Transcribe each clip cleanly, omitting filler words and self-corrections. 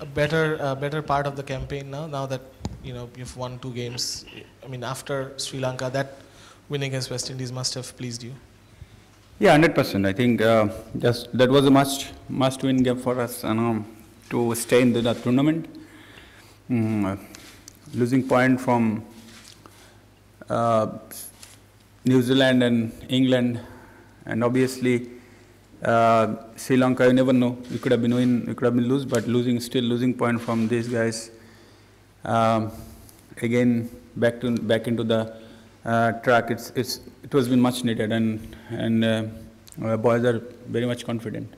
a better part of the campaign now. Now that you've won 2 games, I mean, after Sri Lanka, that win against West Indies must have pleased you. Yeah, 100%. I think that was a must-win game for us, and to stay in the tournament. Losing point from New Zealand and England, and obviously Sri Lanka, you never know. We could have been win, we could have been lose, but still losing point from these guys. Again, back into the track. It was been much needed, and our boys are very much confident.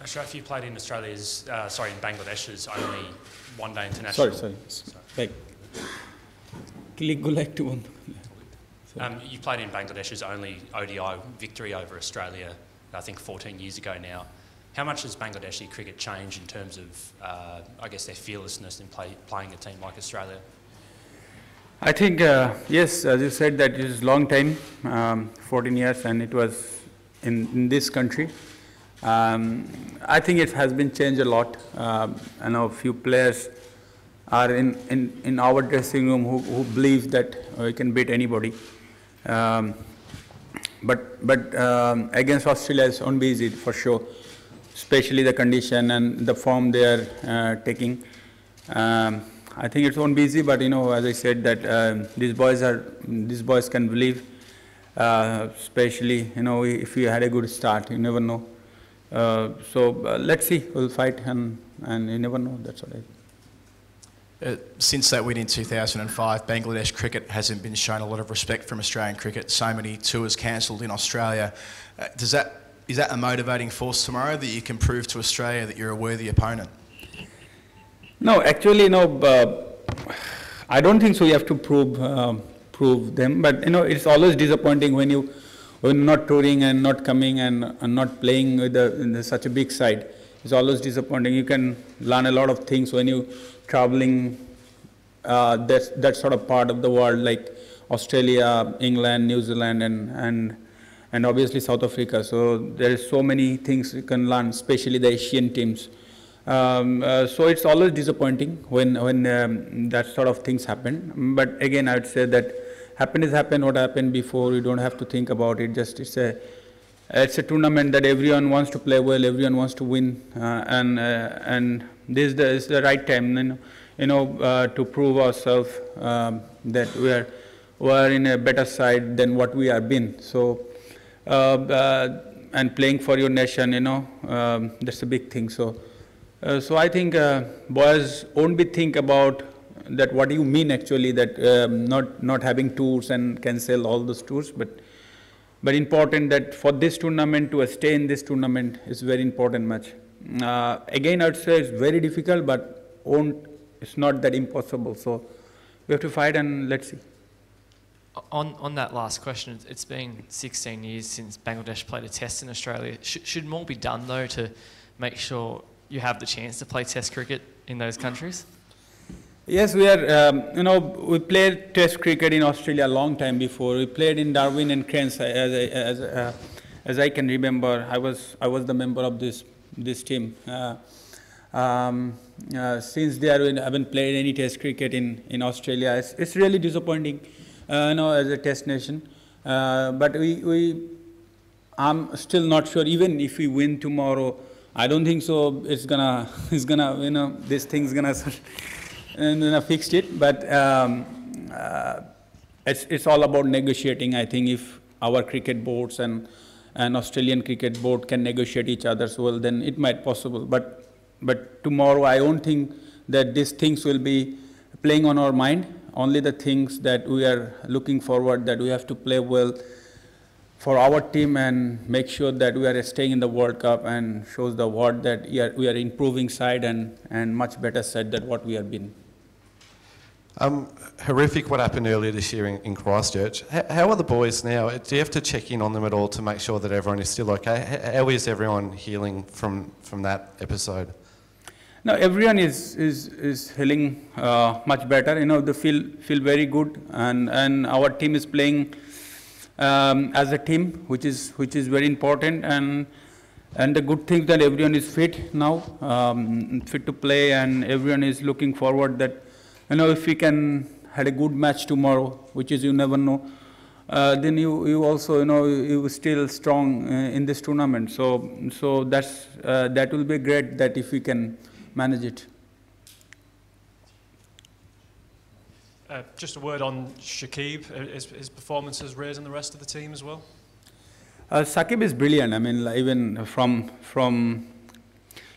Ashraf, you played in Australia's, sorry, in Bangladesh's only one-day international. Sorry. You played in Bangladesh's only ODI victory over Australia, I think 14 years ago now. How much has Bangladeshi cricket changed in terms of, I guess, their fearlessness in playing a team like Australia? I think, yes, as you said, that it is a long time, 14 years, and it was in this country. I think it has been changed a lot. I know a few players are in our dressing room who believe that we can beat anybody. But against Australia, it's won't be easy for sure, especially the condition and the form they are taking. I think it won't be easy, but as I said, that these boys can believe. Especially if we had a good start, you never know. So let's see, we'll fight, and you never know, that's what I think. Since that win in 2005, Bangladesh cricket hasn't been shown a lot of respect from Australian cricket. So many tours cancelled in Australia. Is that a motivating force tomorrow, that you can prove to Australia that you're a worthy opponent? No, actually, I don't think so. You have to prove them, but it's always disappointing when you not touring and not coming and not playing with such a big side. It's always disappointing. You can learn a lot of things when you traveling that sort of part of the world, like Australia, England, New Zealand, and obviously South Africa. So there is so many things you can learn, especially the Asian teams. So it's always disappointing when that sort of things happen. But again, I would say that happened is happened. What happened before, you don't have to think about it. Just it's a tournament that everyone wants to play well, everyone wants to win, and this is the right time, to prove ourselves that we are in a better side than what we have been. So and playing for your nation, that's a big thing. So so I think boys won't be think about that, what do you mean actually, that not having tours and cancel all those tours, but important that for this tournament, to stay in this tournament is very important match. Again, I would say it's very difficult, but it's not that impossible. So we have to fight, and let's see. On that last question, it's been 16 years since Bangladesh played a test in Australia. Should more be done though to make sure you have the chance to play test cricket in those countries? Yes, we are, we played test cricket in Australia a long time before. We played in Darwin and Cairns, as I can remember. I was the member of this team. Since then, I haven't played any test cricket in Australia. It's really disappointing, as a test nation. But I'm still not sure, even if we win tomorrow, I don't think so this thing's gonna fix it, but it's all about negotiating. I think if our cricket boards and Australian cricket board can negotiate each other's well, then it might possible. But tomorrow, I don't think that these things will be playing on our mind. Only the things that we are looking forward, that we have to play well for our team and make sure that we are staying in the World Cup and shows the world that we are improving side and much better side than what we have been. Horrific what happened earlier this year in Christchurch. How are the boys now? Do you have to check in on them at all to make sure that everyone is still okay? How is everyone healing from that episode? No, everyone is healing much better. They feel very good, and our team is playing as a team, which is very important. And the good thing that everyone is fit now, fit to play, and everyone is looking forward that, you know, if we can have a good match tomorrow, which is you never know, then you also, you know, you still strong in this tournament. So that's that will be great that if we can manage it. Just a word on Shakib, his performances raising the rest of the team as well. Shakib is brilliant. I mean, even from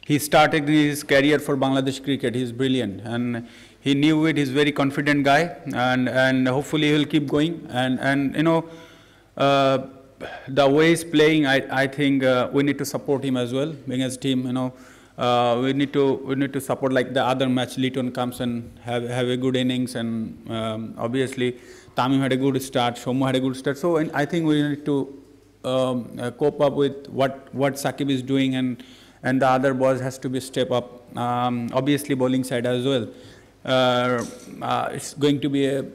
he started his career for Bangladesh cricket. He's brilliant, and he knew it. He's a very confident guy, and hopefully he'll keep going. And you know, the way he's playing, I think we need to support him as well. Being as a team, you know, we need to support, like the other match. Liton comes and have a good innings, and obviously Tamim had a good start. Shomu had a good start. So I think we need to cope up with what Shakib is doing, and the other boys has to be step up. Obviously, bowling side as well. It's going to be a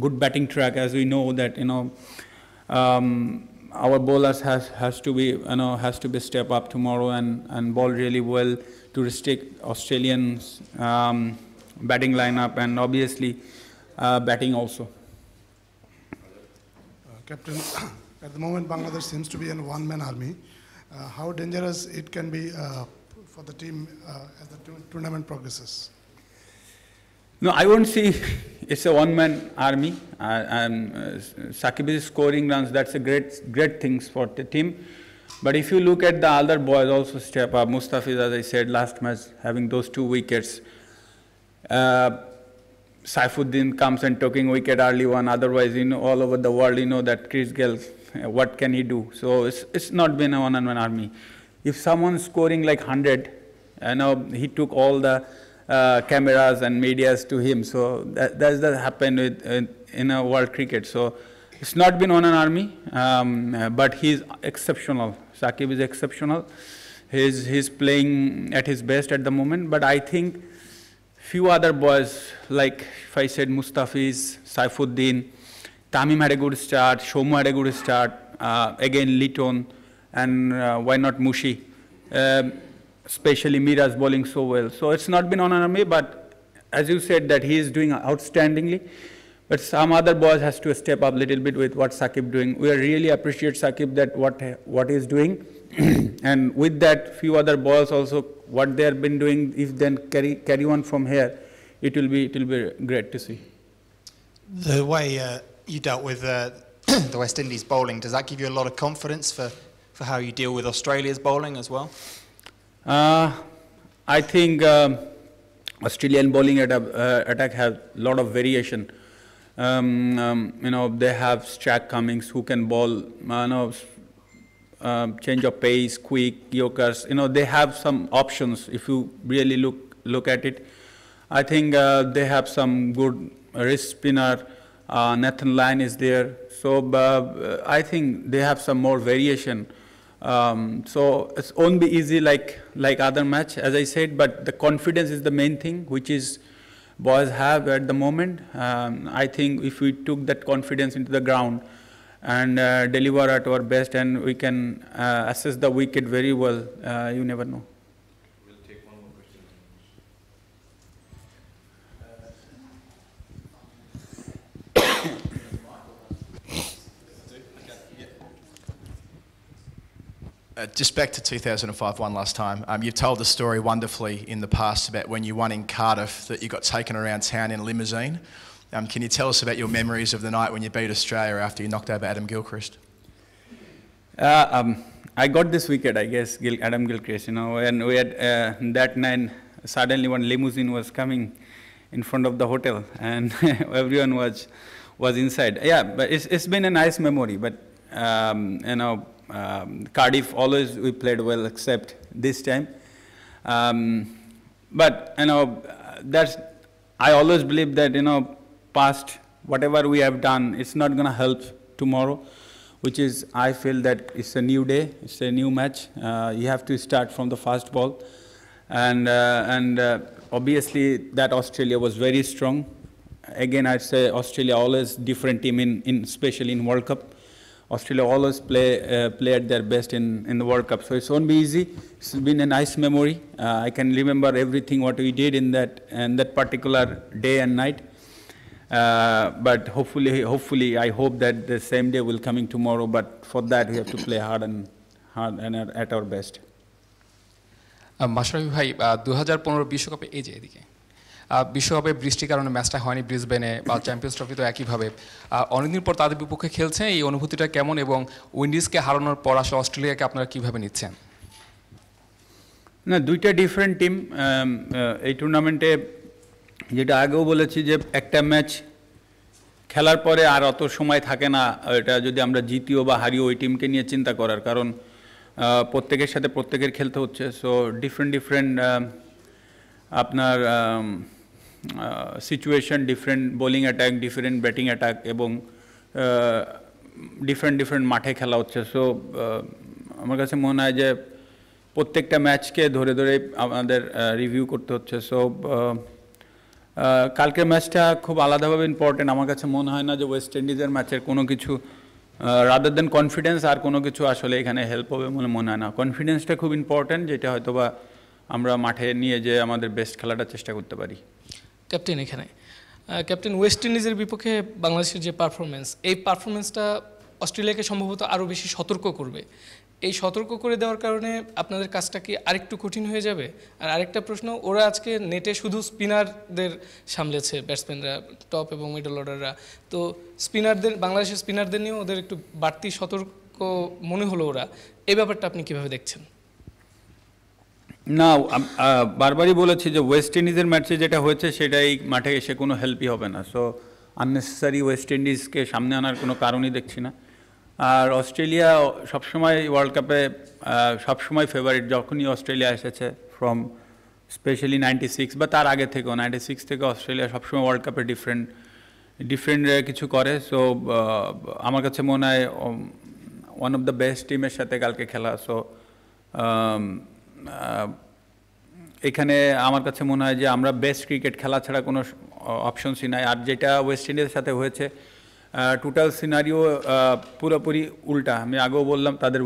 good batting track, as we know that, you know, our bowlers has to be step up tomorrow and bowl really well to restrict Australians' batting lineup, and obviously batting also. Captain. At the moment, Bangladesh seems to be a one-man army. How dangerous it can be for the team as the tournament progresses? No, I won't say it's a one-man army. Shakib is scoring runs. That's a great thing for the team. But if you look at the other boys also step up, Mustafiz, as I said last match, having those 2 wickets. Saifuddin comes and taking wicket early one. Otherwise, you know, all over the world, you know that Chris Gale, what can he do? So it's not been a one-on-one army. If someone's scoring like 100, you know, he took all the cameras and medias to him. So that happened with, in a world cricket. So it's not been one-on-one army, but he's exceptional. Shakib is exceptional. He's playing at his best at the moment. But I think few other boys, like if I said Mustafiz, Saifuddin, Tamim had a good start, Shomu had a good start, again Liton, and why not Mushi, especially Mira's bowling so well. So it's not been on an army, but as you said that he is doing outstandingly, but some other boys has to step up a little bit with what Shakib doing. We really appreciate Shakib that what he's doing, and with that few other boys also what they have been doing, if then carry on from here, it will be great to see. The way you dealt with the West Indies bowling, does that give you a lot of confidence for how you deal with Australia's bowling as well? I think Australian bowling attack has a lot of variation. You know, they have Strack Cummins who can bowl, change of pace, quick, yokers. You know, they have some options if you really look at it. I think they have some good wrist spinner. Nathan Lyon is there. So I think they have some more variation. So it won't be easy like other match, as I said, but the confidence is the main thing, which is boys have at the moment. I think if we took that confidence into the ground and deliver at our best, and we can assess the wicket very well, you never know. We'll take one more question. Just back to 2005, one last time. You've told the story wonderfully in the past about when you won in Cardiff, that you got taken around town in a limousine. Can you tell us about your memories of the night when you beat Australia after you knocked over Adam Gilchrist? I got this wicket, I guess, Adam Gilchrist, you know, and we had that night suddenly one limousine was coming in front of the hotel, and everyone was inside. Yeah, but it's been a nice memory. But you know, Cardiff always we played well, except this time. But you know, I always believe that, you know, past, whatever we have done, it's not going to help tomorrow, which is, I feel that it's a new day, it's a new match. You have to start from the first ball. And obviously, that Australia was very strong. Again, I'd say Australia always different team, especially in World Cup. Australia always play at their best in the World Cup. So it won't be easy. It's been a nice memory. I can remember everything what we did in that particular day and night. But hopefully, I hope that the same day will coming tomorrow. But for that, we have to play hard and at our best. Mashrafe bhai, 2015 বিশ্বকাপে এই যে এদিকে বিশ্বকাপে বৃষ্টির কারণে ম্যাচটা হয়নি ব্রিসবেনে বা চ্যাম্পিয়ন্স ট্রফি তো একই ভাবে অনেকদিন পর তাদের বিপক্ষে খেলছে এই অনুভূতিটা কেমন এবং উইন্ডিজকে হারানোর পর আসলে অস্ট্রেলিয়াকে আপনারা কিভাবে নিচ্ছেন না দুইটা ডিফারেন্ট টিম এই টুর্নামেন্টে যেটা আগেও বলেছি যে একটা ম্যাচ খেলার পরে আর অত সময় থাকে না এটা যদি আমরা জিতিও বা হারিও ওই টিমকে নিয়ে চিন্তা করার কারণ প্রত্যেকের সাথে প্রত্যেকের খেলতে হচ্ছে সো ডিফারেন্ট আপনার situation different bowling attack different batting attack এবং ডিফারেন্ট মাঠে খেলা হচ্ছে সো আমার কাছে মনে হয় যে প্রত্যেকটা ম্যাচকে ধরে ধরে আমাদের রিভিউ করতে হচ্ছে সো কালকের ম্যাচটা খুব আলাদাভাবে ইম্পর্টেন্ট আমার কাছে মনে হয় না যে ওয়েস্ট ইন্ডিজের ম্যাচের কোনো কিছু rather than confidence আর কোনো কিছু আসলে এখানে হেল্প হবে বলে মনে হয় না কনফিডেন্সটা খুব ইম্পর্টেন্ট যেটা হয়তোবা আমরা মাঠে নিয়ে যে আমাদের বেস্ট খেলাটা চেষ্টা করতে পারি ক্যাপ্টেন এখানে ক্যাপ্টেন ওয়েস্ট ইন্ডিজের বিপক্ষে বাংলাদেশের যে পারফরম্যান্স এই পারফরম্যান্সটা অস্ট্রেলিয়াকে সম্ভবত আরও বেশি সতর্ক করবে এই সতর্ক করে দেওয়ার কারণে আপনাদের কাজটা কি আরেকটু কঠিন হয়ে যাবে আর আরেকটা প্রশ্ন ওরা আজকে নেটে শুধু স্পিনারদের সামলেছে ব্যাটসম্যানরা টপ এবং মিডল অর্ডাররা তো স্পিনারদের বাংলাদেশের স্পিনারদের নিয়ে ওদের একটু বাড়তি সতর্ক মনে হলো ওরা এই ব্যাপারটা আপনি কিভাবে দেখছেন না বারবারই বলেছি যে ওয়েস্ট ইন্ডিজের ম্যাচে যেটা হয়েছে সেটাই মাঠে এসে কোনো হেল্পই হবে না সো আননেসেসারি ওয়েস্ট ইন্ডিজকে সামনে আনার কোনো কারণই দেখছি না আর অস্ট্রেলিয়া সবসময় ওয়ার্ল্ড কাপে সবসময় ফেভারিট যখনই অস্ট্রেলিয়া এসেছে ফ্রম স্পেশালি 96 বা তার আগে থেকেও 96 থেকে অস্ট্রেলিয়া সবসময় ওয়ার্ল্ড কাপে ডিফারেন্ট কিছু করে সো আমার কাছে মনে হয় ওয়ান অফ দ্য বেস্ট টিমের সাথে কালকে খেলা সো এখানে আমার কাছে মনে হয় যে আমরা বেস্ট ক্রিকেট খেলা ছাড়া কোনো অপশনসই নাই আর যেটা ওয়েস্ট ইন্ডিজের সাথে হয়েছে টোটাল সিনারিও পুরোপুরি উল্টা আমি আগেও বললাম তাদের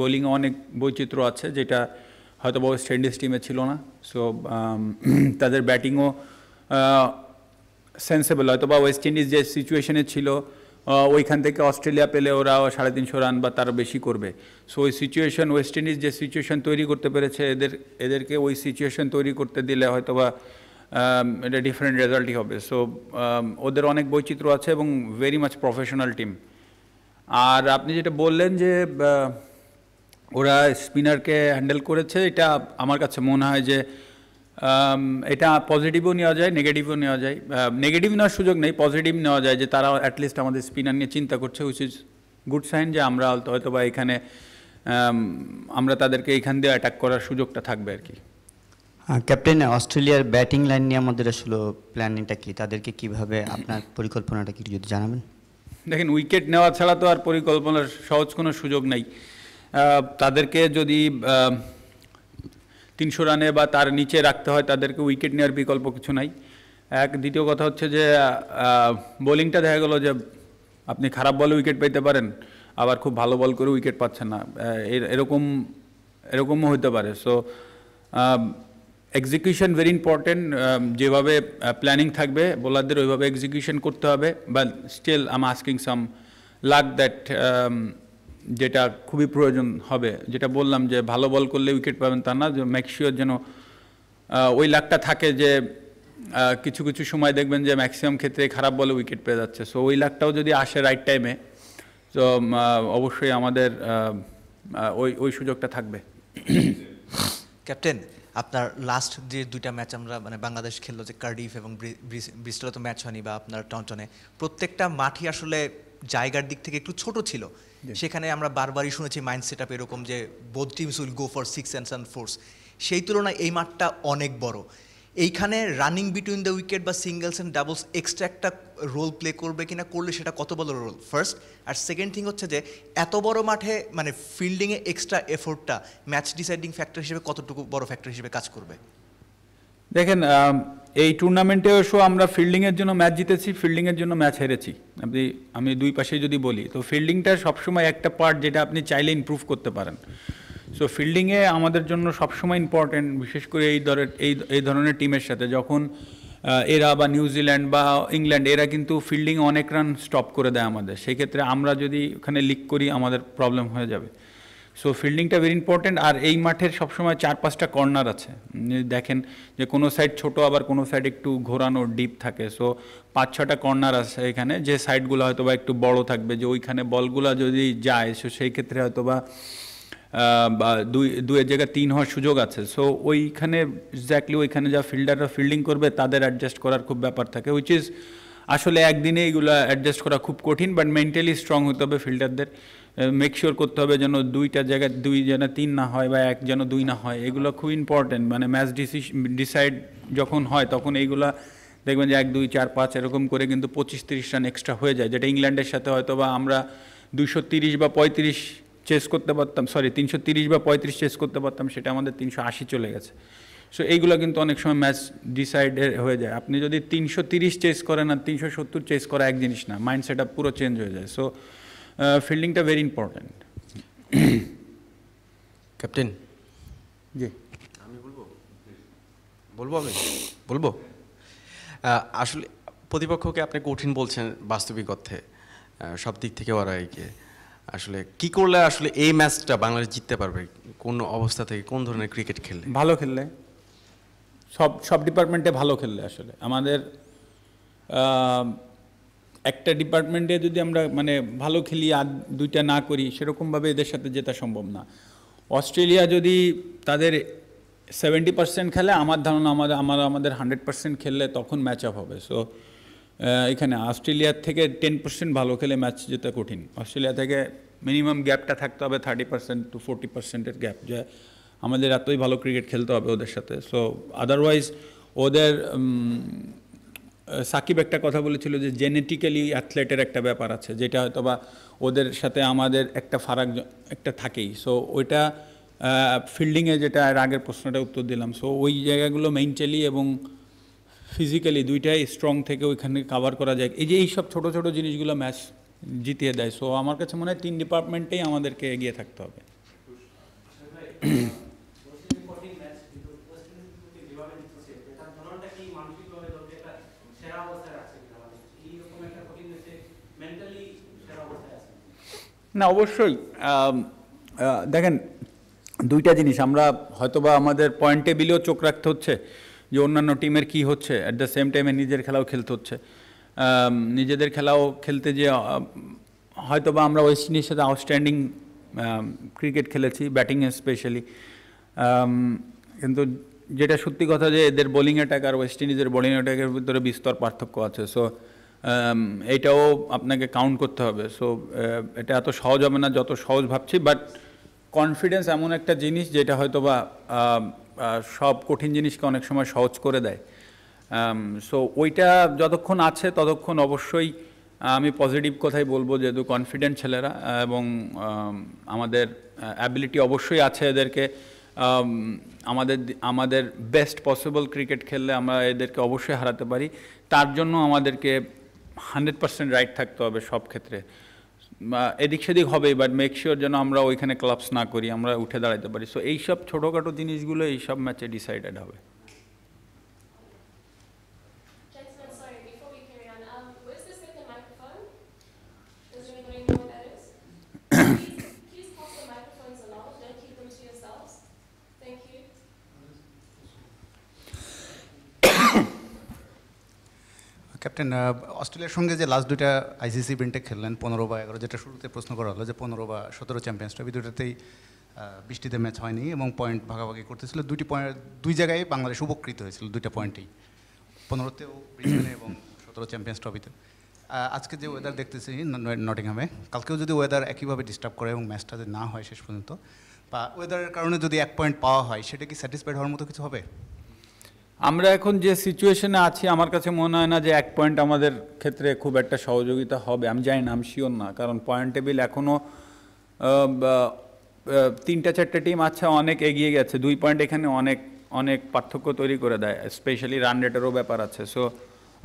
বোলিং অনেক বৈচিত্র্য আছে যেটা হয়তো ওয়েস্ট ইন্ডিজ টিমে ছিল না সো তাদের ব্যাটিংও সেন্সেবল হয়তো বা ওয়েস্ট ইন্ডিজ যে সিচুয়েশনে ছিল ওইখান থেকে অস্ট্রেলিয়া পেলে ওরা 350 রান বা তারও বেশি করবে সো ওই সিচুয়েশন ওয়েস্ট ইন্ডিজ যে সিচুয়েশন তৈরি করতে পেরেছে এদেরকে ওই সিচুয়েশন তৈরি করতে দিলে হয়তো বা এটা ডিফারেন্ট রেজাল্টই হবে সো ওদের অনেক বৈচিত্র্য আছে এবং ভেরি মাচ প্রফেশনাল টিম আর আপনি যেটা বললেন যে ওরা স্পিনারকে হ্যান্ডেল করেছে এটা আমার কাছে মনে হয় যে এটা পজিটিভও নেওয়া যায় নেগেটিভও নেওয়া যায় নেগেটিভ নেওয়ার সুযোগ নেই পজিটিভ নেওয়া যায় যে তারা অ্যাটলিস্ট আমাদের স্পিনার নিয়ে চিন্তা করছে হুইচ ইজ গুড সাইন যে আমরা হয়তো বা এখানে আমরা তাদেরকে এখান দিয়ে অ্যাটাক করার সুযোগটা থাকবে আর কি ক্যাপ্টেন অস্ট্রেলিয়ার ব্যাটিং লাইন নিয়ে আমাদের আসলে প্ল্যানিংটা কি তাদেরকে কিভাবে আপনার পরিকল্পনাটা কি যদি জানাবেন দেখেন উইকেট নেওয়া ছাড়া তো আর পরিকল্পনার সহজ কোনো সুযোগ নাই তাদেরকে যদি 300 রানে বা তার নিচে রাখতে হয় তাদেরকে উইকেট নেওয়ার বিকল্প কিছু নাই এক দ্বিতীয় কথা হচ্ছে যে বোলিংটা দেখা গেল যে আপনি খারাপ বলে উইকেট পেতে পারেন আবার খুব ভালো বল করে উইকেট পাচ্ছেন না এরকমও হতে পারে সো এক্সিকিউশন ভেরি ইম্পর্টেন্ট যেভাবে প্ল্যানিং থাকবে বোলারদের ওইভাবে এক্সিকিউশন করতে হবে but still I am asking some luck that যেটা খুবই প্রয়োজন হবে যেটা বললাম যে ভালো বল করলে উইকেট পাবেন তা না যে মেক শিওর যেন ওই লাকটা থাকে যে কিছু কিছু সময় দেখবেন যে ম্যাক্সিমাম ক্ষেত্রে খারাপ বলে উইকেট পেয়ে যাচ্ছে সো ওই লাকটাও যদি আসে রাইট টাইমে তো অবশ্যই আমাদের ওই সুযোগটা থাকবে ক্যাপ্টেন আপনার লাস্ট যে দুইটা ম্যাচ আমরা মানে বাংলাদেশ খেললো যে কার্ডিফ এবং ব্রিস্টলে তো ম্যাচ হয়নি বা আপনার টনটনে প্রত্যেকটা মাঠই আসলে জায়গার দিক থেকে একটু ছোট ছিল সেখানে আমরা বারবারই শুনেছি মাইন্ড সেট আপ এরকম যে both teams will go for 6 and 4s সেই তুলনায় এই মাঠটা অনেক বড় এইখানে রানিং বিটুইন দ্য উইকেট বা সিঙ্গলস অ্যান্ড ডাবলস এক্সট্রা একটা রোল প্লে করবে কিনা করলে সেটা কত বড় রোল ফার্স্ট আর সেকেন্ড থিং হচ্ছে যে এত বড় মাঠে মানে ফিল্ডিংয়ে এক্সট্রা এফোর্টটা ম্যাচ ডিসাইডিং ফ্যাক্টর হিসেবে কতটুকু বড় ফ্যাক্টর হিসেবে কাজ করবে দেখেন এই টুর্নামেন্টে এসো আমরা ফিল্ডিং এর জন্য ম্যাচ জিতেছি, ফিল্ডিং এর জন্য ম্যাচ হেরেছি। আপনি আমি দুই পাশে যদি বলি তো ফিল্ডিংটা সবসময় একটা পার্ট যেটা আপনি চাইলে ইমপ্রুভ করতে পারেন। সো ফিল্ডিংয়ে আমাদের জন্য সবসময় ইম্পর্টেন্ট, বিশেষ করে এই ধরনের টিমের সাথে, যখন এরা বা নিউজিল্যান্ড বা ইংল্যান্ড এরা কিন্তু ফিল্ডিং অনেক রান স্টপ করে দেয় আমাদের, সেক্ষেত্রে আমরা যদি ওখানে লিক করি আমাদের প্রবলেম হয়ে যাবে। সো ফিল্ডিংটা ভেরি ইম্পর্টেন্ট। আর এই মাঠের সবসময় 4-5টা কর্নার আছে, দেখেন যে কোনো সাইড ছোট আবার কোনো সাইড একটু ঘোরানো ডিপ থাকে। সো 5-6টা কর্নার আছে এখানে, যে সাইডগুলো হয়তো বা একটু বড় থাকবে, যে ওইখানে বলগুলো যদি যায় সো সেই ক্ষেত্রে হয়তো বা দুয়ের জায়গায় 3 হওয়ার সুযোগ আছে। সো ওইখানে এক্স্যাক্টলি ওইখানে যা ফিল্ডাররা ফিল্ডিং করবে তাদের অ্যাডজাস্ট করার খুব ব্যাপার থাকে, উইচ ইজ আসলে একদিনে এইগুলো অ্যাডজাস্ট করা খুব কঠিন, বাট মেন্টালি স্ট্রং হতে হবে ফিল্ডারদের, মেক শিওর করতে হবে যেন 2টা জায়গায় 2 যেন 3 না হয় বা 1 যেন 2 না হয়। এগুলো খুব ইম্পর্টেন্ট, মানে ম্যাচ ডিসাইড যখন হয় তখন এইগুলা দেখবেন যে 1, 2, 4, 5 এরকম করে কিন্তু 25-30 রান এক্সট্রা হয়ে যায়, যেটা ইংল্যান্ডের সাথে হয়তো বা আমরা 230 বা 35 চেস করতে পারতাম, সরি 330 বা 35 চেস করতে পারতাম, সেটা আমাদের 380 চলে গেছে। সো এইগুলো কিন্তু অনেক সময় ম্যাচ ডিসাইড হয়ে যায়। আপনি যদি 330 চেস করেন আর 370 চেস করা এক জিনিস না, মাইন্ডসেটটা পুরো চেঞ্জ হয়ে যায়। সো ফিল্ডিংটা ভেরি ইম্পর্টেন্ট। ক্যাপ্টেন জি আমি বলবো আসলে প্রতিপক্ষকে আপনি কঠিন বলছেন, বাস্তবিক অর্থে সব দিক থেকে ওরা এগিয়ে। আসলে কি করলে আসলে এই ম্যাচটা বাংলাদেশ জিততে পারবে, কোন অবস্থা থেকে, কোন ধরনের ক্রিকেট খেললে, ভালো খেললে, সব ডিপার্টমেন্টে ভালো খেললে। আসলে আমাদের একটা ডিপার্টমেন্টে যদি আমরা মানে ভালো খেলি আর 2টা না করি সেরকমভাবে এদের সাথে জেতা সম্ভব না। অস্ট্রেলিয়া যদি তাদের 70% খেলে, আমার ধারণা আমাদের 100% খেললে তখন ম্যাচ আপ হবে। সো এখানে অস্ট্রেলিয়ার থেকে 10% ভালো খেলে ম্যাচ জেতা কঠিন। অস্ট্রেলিয়া থেকে মিনিমাম গ্যাপটা থাকতে হবে 30% to 40% গ্যাপ, যে আমাদের এতই ভালো ক্রিকেট খেলতে হবে ওদের সাথে। সো আদারওয়াইজ ওদের সাকিব একটা কথা বলেছিল যে জেনেটিক্যালি অ্যাথলেটের একটা ব্যাপার আছে, যেটা হয়তো বা ওদের সাথে আমাদের একটা ফারাক একটা থাকেই। সো ওইটা ফিল্ডিংয়ে যেটা আগের প্রশ্নটা উত্তর দিলাম, সো ওই জায়গাগুলো মেন্টালি এবং ফিজিক্যালি 2টাই স্ট্রং থেকে ওইখানে কাভার করা যায়। এই যে এইসব ছোটো ছোটো জিনিসগুলো ম্যাচ জিতিয়ে দেয়। সো আমার কাছে মনে হয় 3 ডিপার্টমেন্টেই আমাদেরকে এগিয়ে থাকতে হবে। না অবশ্যই দেখেন 2টা জিনিস, আমরা হয়তোবা আমাদের পয়েন্ট টেবিলেও চোখ রাখতে হচ্ছে যে অন্যান্য টিমের কি হচ্ছে, অ্যাট দ্য সেম টাইমে নিজের খেলাও খেলতে হচ্ছে। নিজেদের খেলাও খেলতে যে হয়তোবা আমরা ওয়েস্ট ইন্ডিজের সাথে আউটস্ট্যান্ডিং ক্রিকেট খেলেছি, ব্যাটিংয়ে স্পেশালি, কিন্তু যেটা সত্যি কথা যে এদের বোলিং অ্যাটাক আর ওয়েস্ট ইন্ডিজের বোলিং অ্যাটাকের ভিতরে বিস্তর পার্থক্য আছে। সো এটাও আপনাকে কাউন্ট করতে হবে। সো এটা এত সহজ হবে না যত সহজ ভাবছি, বাট কনফিডেন্স এমন একটা জিনিস যেটা হয়তোবা সব কঠিন জিনিসকে অনেক সময় সহজ করে দেয়। সো ওইটা যতক্ষণ আছে ততক্ষণ অবশ্যই আমি পজিটিভ কথাই বলবো, যেহেতু কনফিডেন্ট ছেলেরা এবং আমাদের অ্যাবিলিটি অবশ্যই আছে এদেরকে আমাদের বেস্ট পসিবল ক্রিকেট খেললে আমরা এদেরকে অবশ্যই হারাতে পারি। তার জন্য আমাদেরকে 100% রাইট থাকতে হবে সব ক্ষেত্রে, এদিক সেদিক হবেই, বাট মেক শিওর যেন আমরা ওইখানে ক্লাপস না করি, আমরা উঠে দাঁড়াতে পারি। সো এইসব ছোটোখাটো জিনিসগুলো এইসব ম্যাচে ডিসাইডেড হবে। ক্যাপ্টেন, অস্ট্রেলিয়ার সঙ্গে যে লাস্ট 2টা আইসিসি ইভেন্টে খেললেন 15/11, যেটা শুরুতে প্রশ্ন করা হলো যে 15/17 চ্যাম্পিয়ন্স ট্রফি, 2টাতেই বৃষ্টিতে ম্যাচ হয়নি এবং পয়েন্ট ভাগাভাগি করতেছিল। 2টি পয়েন্ট 2 জায়গায় বাংলাদেশ উপকৃত হয়েছিল, 2টা পয়েন্টেই, 15তেও ব্রিসবেনে এবং 17 চ্যাম্পিয়ন্স ট্রফিতে। আজকে যে ওয়েদার দেখতেছি নটিংহামে, কালকেও যদি ওয়েদার একইভাবে ডিস্টার্ব করে এবং ম্যাচটা যদি না হয় শেষ পর্যন্ত, বা ওয়েদারের কারণে যদি 1 পয়েন্ট পাওয়া হয়, সেটা কি স্যাটিসফাইড হওয়ার মতো কিছু হবে? আমরা এখন যে সিচুয়েশনে আছি আমার কাছে মনে হয় না যে 1 পয়েন্ট আমাদের ক্ষেত্রে খুব একটা সহযোগিতা হবে। আমি জানি না, আমি শিওর না, কারণ পয়েন্ট টেবিল এখনও 3-4টা টিম আচ্ছা অনেক এগিয়ে গেছে, 2 পয়েন্ট এখানে অনেক অনেক পার্থক্য তৈরি করে দেয় স্পেশালি রান রেটেরও ব্যাপার আছে সো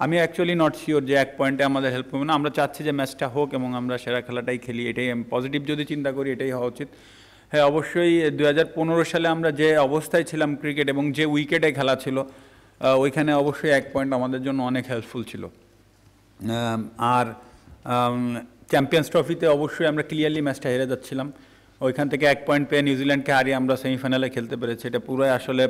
আমি অ্যাকচুয়ালি নট শিওর যে এক পয়েন্টে আমাদের হেল্প হবে না আমরা চাচ্ছি যে ম্যাচটা হোক এবং আমরা সেরা খেলাটাই খেলি এটাই আমি পজিটিভ যদি চিন্তা করি এটাই হওয়া উচিত হ্যাঁ অবশ্যই 2015 সালে আমরা যে অবস্থায় ছিলাম ক্রিকেট এবং যে উইকেটে খেলা ছিল ওইখানে অবশ্যই এক পয়েন্ট আমাদের জন্য অনেক হেল্পফুল ছিল আর চ্যাম্পিয়ন্স ট্রফিতে অবশ্যই আমরা ক্লিয়ারলি ম্যাচটা হেরে যাচ্ছিলাম ওইখান থেকে এক পয়েন্ট পেয়ে নিউজিল্যান্ডকে হারিয়ে আমরা সেমিফাইনালে খেলতে পেরেছি এটা পুরোই আসলে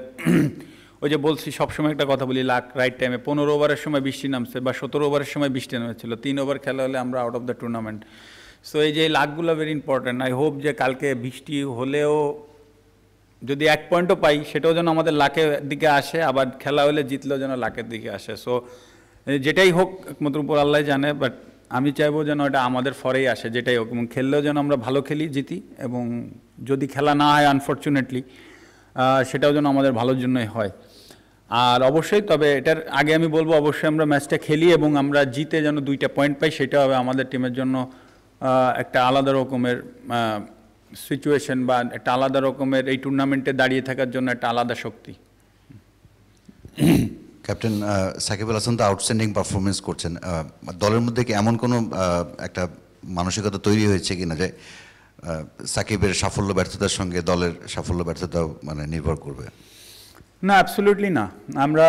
ওই যে বলছি সবসময় একটা কথা বলি লাক রাইট টাইমে 15 ওভারের সময় বৃষ্টি নামছে বা 17 ওভারের সময় বৃষ্টি নামেছিল 3 ওভার খেলা হলে আমরা out of the tournament so এই যে লাকগুলো ভেরি ইম্পর্ট্যান্ট আই হোপ যে কালকে বৃষ্টি হলেও যদি এক পয়েন্টও পাই সেটাও যেন আমাদের লাকের দিকে আসে আবার খেলা হলে জিতলেও যেন লাকের দিকে আসে সো যেটাই হোক একমাত্র উপর আল্লাহ জানে বাট আমি চাইবো যেন এটা আমাদের ফরেই আসে যেটাই হোক এবং খেললেও যেন আমরা ভালো খেলি জিতি এবং যদি খেলা না হয় আনফর্চুনেটলি সেটাও যেন আমাদের ভালোর জন্যই হয় আর অবশ্যই তবে এটার আগে আমি বলবো অবশ্যই আমরা ম্যাচটা খেলি এবং আমরা জিতে যেন 2টা পয়েন্ট পাই সেটা হবে আমাদের টিমের জন্য একটা আলাদা রকমের সিচুয়েশন বা একটা আলাদা রকমের এই টুর্নামেন্টে দাঁড়িয়ে থাকার জন্য একটা আলাদা শক্তি ক্যাপ্টেন সাকিবুল হাসান তো আউটস্ট্যান্ডিং পারফরমেন্স করছেন দলের মধ্যে কি এমন কোনো একটা মানসিকতা তৈরি হয়েছে কিনা যে সাকিবের সাফল্য ব্যর্থতার সঙ্গে দলের সাফল্য ব্যর্থতাও মানে নির্ভর করবে না অ্যাবসলিউটলি না আমরা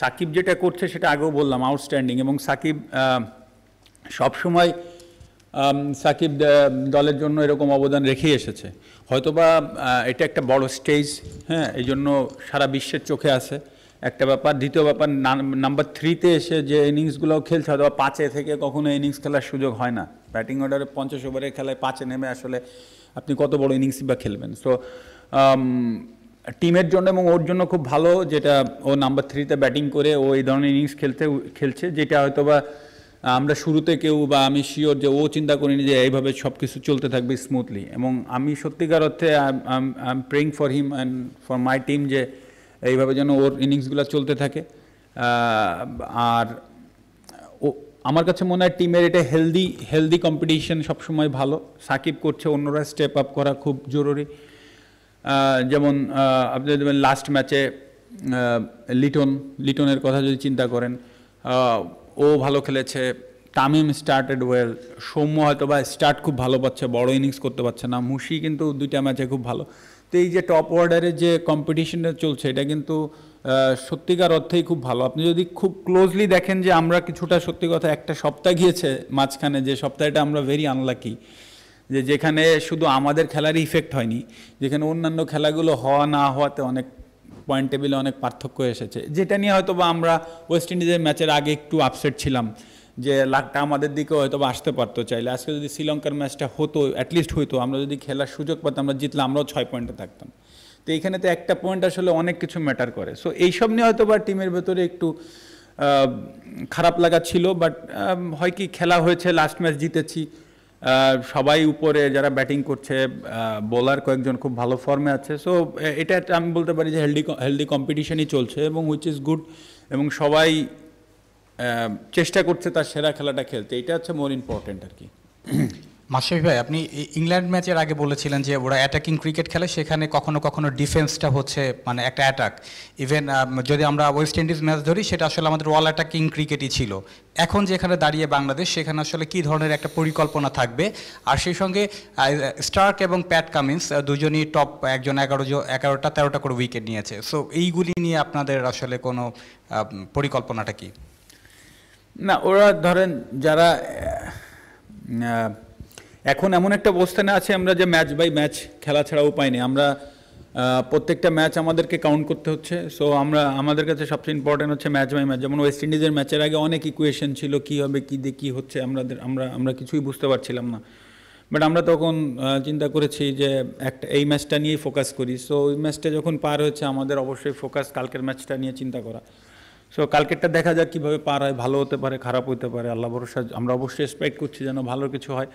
সাকিব যেটা করছে সেটা আগেও বললাম আউটস্ট্যান্ডিং এবং সাকিব সবসময় সাকিব দলের জন্য এরকম অবদান রেখে এসেছে হয়তোবা এটা একটা বড় স্টেজ হ্যাঁ এই জন্য সারা বিশ্বের চোখে আছে একটা ব্যাপার দ্বিতীয় ব্যাপার নাম্বার 3-তে এসে যে ইনিংসগুলো খেলছে হয়তো 5-এ থেকে কখনো ইনিংস খেলার সুযোগ হয় না ব্যাটিং অর্ডারে 50 ওভারের খেলায় 5-এ নেমে আসলে আপনি কত বড় ইনিংসই বা খেলবেন সো টিমের জন্য এবং ওর জন্য খুব ভালো যেটা ও নাম্বার 3-তে ব্যাটিং করে ও এই ধরনের ইনিংস খেলছে যেটা হয়তোবা আমরা শুরুতে কেউ বা আমি শিওর যে ও চিন্তা করিনি যে এইভাবে সব কিছু চলতে থাকবে স্মুথলি এবং আমি সত্যিকার অর্থে I am praying for him and for my team যে এইভাবে যেন ওর ইনিংসগুলো চলতে থাকে আর ও আমার কাছে মনে হয় টিমের এটা হেলদি কম্পিটিশন সবসময় ভালো সাকিব করছে অন্যরা স্টেপ আপ করা খুব জরুরি যেমন আপনি লাস্ট ম্যাচে লিটনের কথা যদি চিন্তা করেন ও ভালো খেলেছে তামিম স্টার্টেড ওয়েল সৌম্য হয়তো বা স্টার্ট খুব ভালো পাচ্ছে বড় ইনিংস করতে পারছে না মুশি কিন্তু 2টা ম্যাচে খুব ভালো তো এই যে টপ অর্ডারের যে কম্পিটিশনটা চলছে এটা কিন্তু সত্যিকার অর্থেই খুব ভালো আপনি যদি খুব ক্লোজলি দেখেন যে আমরা কিছুটা সত্যি কথা একটা সপ্তাহ গিয়েছে মাঝখানে যে সপ্তাহটা আমরা ভেরি আনলাকি যে যেখানে শুধু আমাদের খেলারই ইফেক্ট হয়নি যেখানে অন্যান্য খেলাগুলো হওয়া না হওয়াতে অনেক পয়েন্ট টেবিলে অনেক পার্থক্য এসেছে যেটা নিয়ে হয়তো বা আমরা ওয়েস্ট ইন্ডিজের ম্যাচের আগে একটু আপসেট ছিলাম যে লাকটা আমাদের দিকে হয়তো বা আসতে পারতো চাইলে আজকে যদি শ্রীলঙ্কার ম্যাচটা হতো অ্যাটলিস্ট হইতো আমরা যদি খেলার সুযোগ পাতাম আমরা জিতলে আমরাও 6 পয়েন্টে থাকতাম তো এইখানে তো একটা পয়েন্ট আসলে অনেক কিছু ম্যাটার করে সো এইসব নিয়ে হয়তো বা টিমের ভেতরে একটু খারাপ লাগা ছিল বাট হয় কি খেলা হয়েছে লাস্ট ম্যাচ জিতেছি সবাই উপরে যারা ব্যাটিং করছে বোলার কয়েকজন খুব ভালো ফর্মে আছে সো এটা আমি বলতে পারি যে হেলদি কম্পিটিশনই চলছে এবং হুইচ ইজ গুড এবং সবাই চেষ্টা করছে তার সেরা খেলাটা খেলতে এটা হচ্ছে মোর ইম্পর্টেন্ট আর কি মাশরাফি ভাই আপনি ইংল্যান্ড ম্যাচের আগে বলেছিলেন যে ওরা অ্যাটাকিং ক্রিকেট খেলে সেখানে কখনো কখনো ডিফেন্সটা হচ্ছে মানে একটা অ্যাটাক ইভেন যদি আমরা ওয়েস্ট ইন্ডিজ ম্যাচ ধরি সেটা আসলে আমাদের অল অ্যাটাকিং ক্রিকেটই ছিল এখন যেখানে দাঁড়িয়ে বাংলাদেশ সেখানে আসলে কী ধরনের একটা পরিকল্পনা থাকবে আর সেই সঙ্গে স্টার্ক এবং প্যাট কামিন্স দুজনই টপ একজন 11টা 13টা করে উইকেট নিয়েছে সো এইগুলি নিয়ে আপনাদের আসলে কোনো পরিকল্পনাটা কি না ওরা ধরেন যারা এখন এমন একটা অবস্থানে আছে আমরা যে ম্যাচ বাই ম্যাচ খেলা ছাড়া উপায় নেই আমরা প্রত্যেকটা ম্যাচ আমাদেরকে কাউন্ট করতে হচ্ছে সো আমাদের কাছে সবচেয়ে ইম্পর্টেন্ট হচ্ছে ম্যাচ বাই ম্যাচ যেমন ওয়েস্ট ইন্ডিজের ম্যাচের আগে অনেক ইকুয়েশন ছিল কী হবে কী দিয়ে কী হচ্ছে আমরা কিছুই বুঝতে পারছিলাম না বাট আমরা তখন চিন্তা করেছি যে একটা এই ম্যাচটা নিয়েই ফোকাস করি সো ওই ম্যাচটা যখন পার হয়েছে আমাদের অবশ্যই ফোকাস কালকের ম্যাচটা নিয়ে চিন্তা করা সো কালকেরটা দেখা যাক কীভাবে পার হয় ভালো হতে পারে খারাপ হতে পারে আল্লাহ ভরসা আমরা অবশ্যই এক্সপেক্ট করছি যেন ভালো কিছু হয়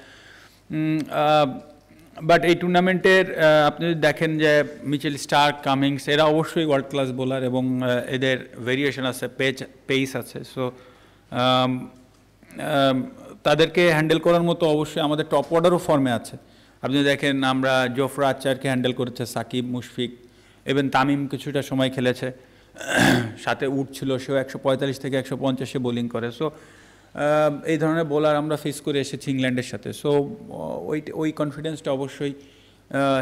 বাট এই টুর্নামেন্টের আপনি যদি দেখেন যে মিচেল স্টার্ক কামিংস এরা অবশ্যই ওয়ার্ল্ড ক্লাস বোলার এবং এদের ভেরিয়েশন আছে পেস আছে সো তাদেরকে হ্যান্ডেল করার মতো অবশ্যই আমাদের টপ অর্ডারও ফর্মে আছে আপনি দেখেন আমরা জোফরা আচারকে হ্যান্ডেল করেছে সাকিব মুশফিক even তামিম কিছুটা সময় খেলেছে সাথে উট ছিল সেও 145 থেকে 150 এ বোলিং করে সো এই ধরনের বোলার আমরা ফেস করে এসেছি ইংল্যান্ডের সাথে সো ওই কনফিডেন্সটা অবশ্যই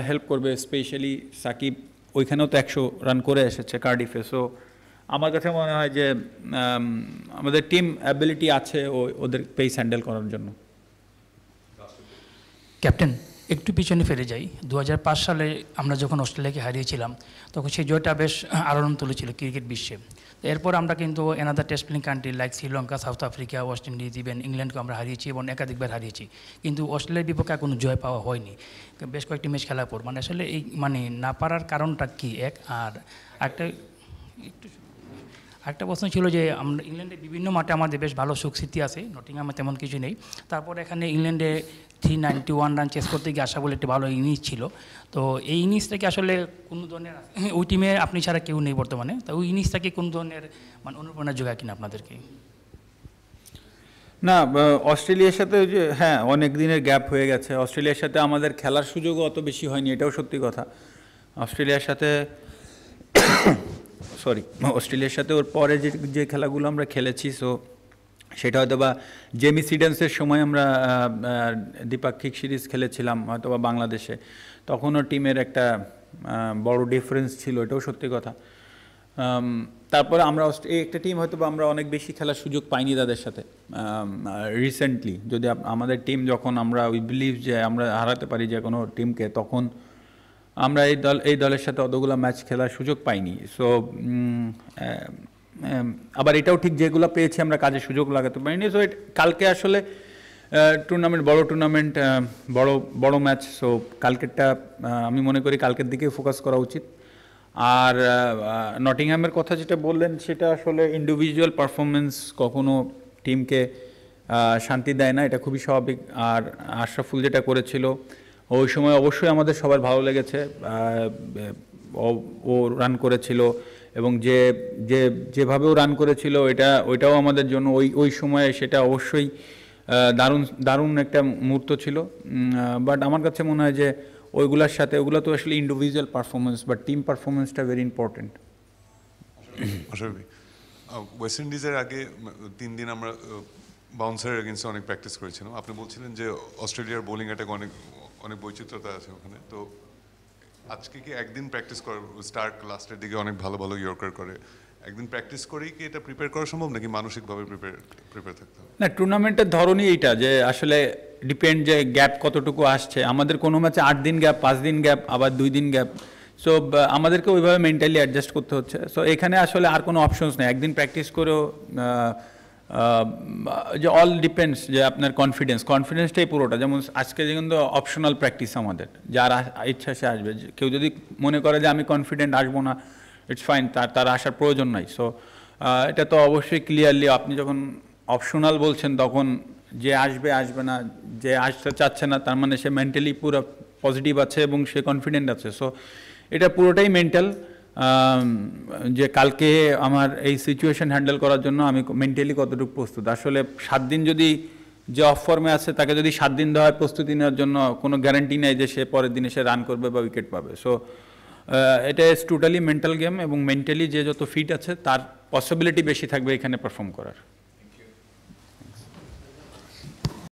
হেল্প করবে স্পেশালি সাকিব ওইখানেও তো 100 রান করে এসেছে কার্ডিফে সো আমার কাছে মনে হয় যে আমাদের টিম এবিলিটি আছে ওদের পেস হ্যান্ডেল করার জন্য ক্যাপ্টেন একটু পিছনে ফিরে যাই 2005 সালে আমরা যখন অস্ট্রেলিয়াকে হারিয়েছিলাম তখন সেই জয়টা বেশ আলোড়ন তুলেছিল ক্রিকেট বিশ্বে এরপর আমরা কিন্তু another test playing country like Sri Lanka South Africa West Indies even ইংল্যান্ডকে আমরা হারিয়েছি এবং একাধিকবার হারিয়েছি কিন্তু অস্ট্রেলিয়ার বিপক্ষে কোনো জয় পাওয়া হয়নি বেশ কয়েকটি ম্যাচ খেলার পর মানে আসলে এই মানে না পারার কারণটা কি এক আর একটা একটু একটা প্রশ্ন ছিল যে আমরা ইংল্যান্ডের বিভিন্ন মাঠে আমাদের বেশ ভালো সুখ্যাতি আছে নটিংহামে তেমন কিছু নেই তারপর এখানে ইংল্যান্ডে 391 রান চেস করতে গিয়ে আশা বলে একটা ভালো ইনিংস ছিল তো এই ইনিংসটাকে আসলে কোন ধরনের ওই টিমে আপনি ছাড়া কেউ নেই বর্তমানে তো ওই ইনিংসটাকে কোন ধরনের মানে অনুপ্রেরণা যোগায় কিনা আপনাদেরকে না অস্ট্রেলিয়ার সাথে হ্যাঁ অনেক দিনের গ্যাপ হয়ে গেছে অস্ট্রেলিয়ার সাথে আমাদের খেলার সুযোগও অত বেশি হয়নি এটাও সত্যি কথা অস্ট্রেলিয়ার সাথে সরি অস্ট্রেলিয়ার সাথে ওর পরে যে খেলাগুলো আমরা খেলেছি সো সেটা হয়তো বা জেমি সিডেন্সের সময় আমরা দ্বিপাক্ষিক সিরিজ খেলেছিলাম হয়তো বা বাংলাদেশে তখনও টিমের একটা বড় ডিফারেন্স ছিল এটাও সত্যি কথা তারপরে আমরা একটা টিম হয়তো বা আমরা অনেক বেশি খেলার সুযোগ পাইনি তাদের সাথে রিসেন্টলি যদি আমাদের টিম যখন আমরা উই বিলিভ যে আমরা হারাতে পারি যে কোনো টিমকে তখন আমরা এই দলের সাথে অতগুলো ম্যাচ খেলার সুযোগ পাইনি সো আবার এটাও ঠিক যেগুলো পেয়েছি আমরা কাজে সুযোগ লাগাতে পারিনি সো কালকে আসলে টুর্নামেন্ট বড় বড় ম্যাচ সো কালকেরটা আমি মনে করি কালকের দিকে ফোকাস করা উচিত আর নটিংহামের কথা যেটা বললেন সেটা আসলে ইন্ডিভিজুয়াল পারফরমেন্স কখনো টিমকে শান্তি দেয় না এটা খুবই স্বাভাবিক আর আশরাফুল যেটা করেছিল ওই সময় অবশ্যই আমাদের সবার ভালো লেগেছে ও রান করেছিল এবং যে যে যেভাবেও রান করেছিল এটা ওইটাও আমাদের জন্য ওই সময়ে সেটা অবশ্যই দারুণ একটা মুহূর্ত ছিল বাট আমার কাছে মনে হয় যে ওইগুলোর সাথে ওগুলো তো আসলে ইন্ডিভিজুয়াল পারফরমেন্স বা টিম পারফরমেন্সটা ভেরি ইম্পর্টেন্ট ওয়েস্ট ইন্ডিজের আগে 3 দিন আমরা বাউন্সারের এগেইনস্টে অনেক প্র্যাকটিস করেছিলাম আপনি বলছিলেন যে অস্ট্রেলিয়ার বোলিং অ্যাটাক অনেক বৈচিত্র্যতা আছে ওখানে তো আজকে কি একদিন প্র্যাকটিস করার স্টার্ক লাস্টের দিকে অনেক ভালো ভালো ইয়র্কার করে একদিন প্র্যাকটিস করেই কি এটা প্রিপেয়ার করা সম্ভব নাকি মানসিকভাবে প্রিপেয়ার থাকতে হবে না টুর্নামেন্টের ধরনই এইটা যে আসলে ডিপেন্ড যে গ্যাপ কতটুকু আসছে আমাদের কোনো ম্যাচে 8 দিন গ্যাপ 5 দিন গ্যাপ আবার 2 দিন গ্যাপ সো আমাদেরকে ওইভাবে মেন্টালি অ্যাডজাস্ট করতে হচ্ছে সো এখানে আসলে আর কোনো অপশনস নেই একদিন প্র্যাকটিস করেও যে অল ডিপেন্ডস যে আপনার কনফিডেন্সটাই পুরোটা যেমন আজকে কিন্তু অপশনাল প্র্যাকটিস আমাদের যার ইচ্ছা সে আসবে কেউ যদি মনে করে যে আমি কনফিডেন্ট আসবো না ইটস ফাইন তার আসার প্রয়োজন নাই সো এটা তো অবশ্যই ক্লিয়ারলি আপনি যখন অপশনাল বলছেন তখন যে আসবে না যে আসতে চাচ্ছে না তার মানে সে মেন্টালি পুরো পজিটিভ আছে এবং সে কনফিডেন্ট আছে সো এটা পুরোটাই মেন্টাল যে কালকে আমার এই সিচুয়েশন হ্যান্ডেল করার জন্য আমি মেন্টালি কতটুকু প্রস্তুত আসলে 7 দিন যদি যে অফ ফর্মে আছে তাকে যদি 7 দিন দেওয়া হয় প্রস্তুতি নেওয়ার জন্য কোনো গ্যারান্টি নেই যে সে পরের দিনে সে রান করবে বা উইকেট পাবে সো এটা ইজ টোটালি মেন্টাল গেম এবং মেন্টালি যে যত ফিট আছে তার পসিবিলিটি বেশি থাকবে এখানে পারফর্ম করার